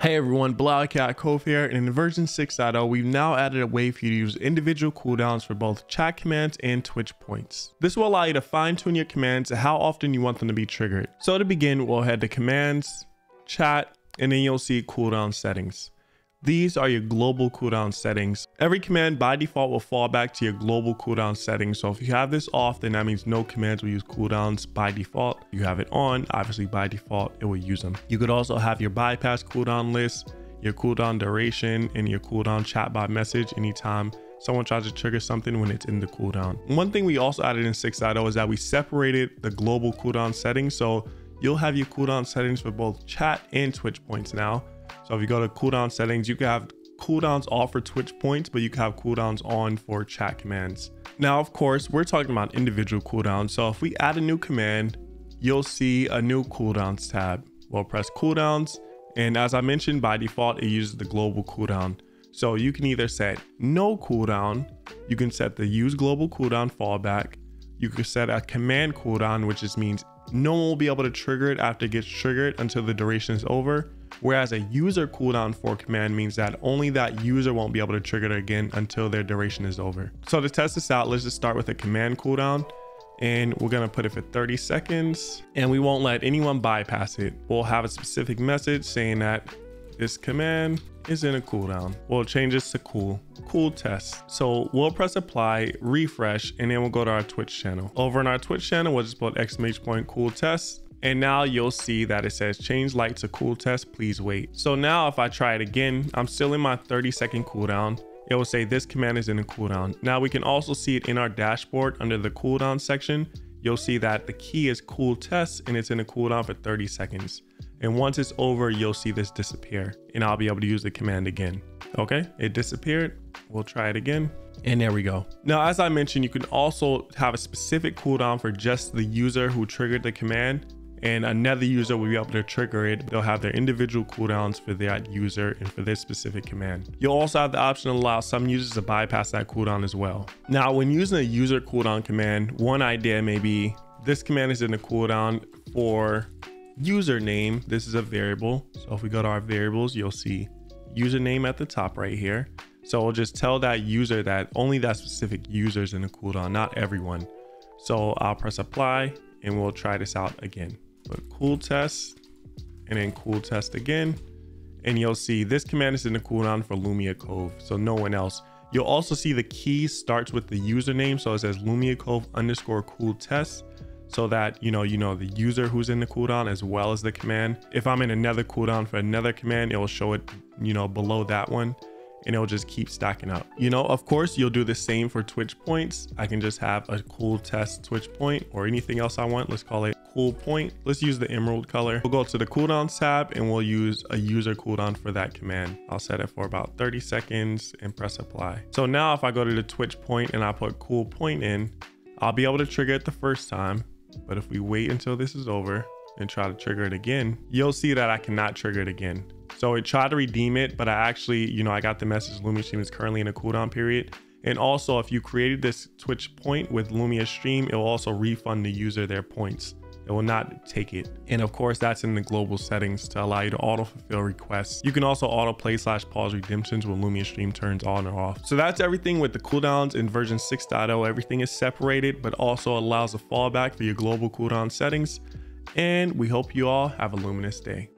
Hey everyone, Black Cat Cove here, and in version 6.0, we've now added a way for you to use individual cooldowns for both chat commands and Twitch points. This will allow you to fine-tune your commands and how often you want them to be triggered. So to begin, we'll head to Commands, Chat, and then you'll see Cooldown Settings. These are your global cooldown settings. Every command by default will fall back to your global cooldown settings. So if you have this off, then that means no commands will use cooldowns by default. If you have it on, obviously by default, it will use them. You could also have your bypass cooldown list, your cooldown duration, and your cooldown chatbot message anytime someone tries to trigger something when it's in the cooldown. One thing we also added in 6.0 is that we separated the global cooldown settings. So you'll have your cooldown settings for both chat and Twitch points now. So if you go to cooldown settings, you can have cooldowns off for Twitch points, but you can have cooldowns on for chat commands. Now, of course, we're talking about individual cooldowns. So if we add a new command, you'll see a new cooldowns tab. We'll press cooldowns. And as I mentioned, by default, it uses the global cooldown. So you can either set no cooldown. You can set the use global cooldown fallback. You can set a command cooldown, which just means no one will be able to trigger it after it gets triggered until the duration is over. Whereas a user cooldown for command means that only that user won't be able to trigger it again until their duration is over. So to test this out, let's just start with a command cooldown, and we're going to put it for 30 seconds, and we won't let anyone bypass it. We'll have a specific message saying that this command is in a cooldown. We'll change this to cool test. So we'll press apply, refresh, and then we'll go to our Twitch channel. Over in our Twitch channel, we'll just put !cool test. And now you'll see that it says change light to cool test, please wait. So now if I try it again, I'm still in my 30-second cooldown. It will say this command is in a cooldown. Now we can also see it in our dashboard under the cooldown section. You'll see that the key is cool test and it's in a cooldown for 30 seconds. And once it's over, you'll see this disappear and I'll be able to use the command again. Okay, it disappeared. We'll try it again. And there we go. Now, as I mentioned, you can also have a specific cooldown for just the user who triggered the command. And another user will be able to trigger it. They'll have their individual cooldowns for that user and for this specific command. You'll also have the option to allow some users to bypass that cooldown as well. Now, when using a user cooldown command, one idea may be this command is in a cooldown for username. This is a variable. So if we go to our variables, you'll see username at the top right here. So we'll just tell that user that only that specific user is in a cooldown, not everyone. So I'll press apply and we'll try this out again. But cool test and then cool test again, and you'll see this command is in the cooldown for Lumia Cove, so no one else. You'll also see the key starts with the username, so it says Lumia Cove underscore cool test, so that you know the user who's in the cooldown as well as the command. If I'm in another cooldown for another command, it will show it below that one, and it'll just keep stacking up. Of course, you'll do the same for Twitch points. I can just have a cool test Twitch point or anything else I want. Let's call it cool point. Let's use the emerald color. We'll go to the cooldowns tab and we'll use a user cooldown for that command. I'll set it for about 30 seconds and press apply. So now if I go to the Twitch point and I put cool point in, I'll be able to trigger it the first time. But if we wait until this is over and try to trigger it again, you'll see that I cannot trigger it again. So it tried to redeem it, but I actually, I got the message Lumia Stream is currently in a cooldown period. And also if you created this Twitch point with Lumia Stream, it will also refund the user their points. It will not take it. And of course, that's in the global settings to allow you to auto fulfill requests. You can also auto play / pause redemptions when Lumia Stream turns on or off. So that's everything with the cooldowns in version 6.0. Everything is separated, but also allows a fallback for your global cooldown settings. And we hope you all have a luminous day.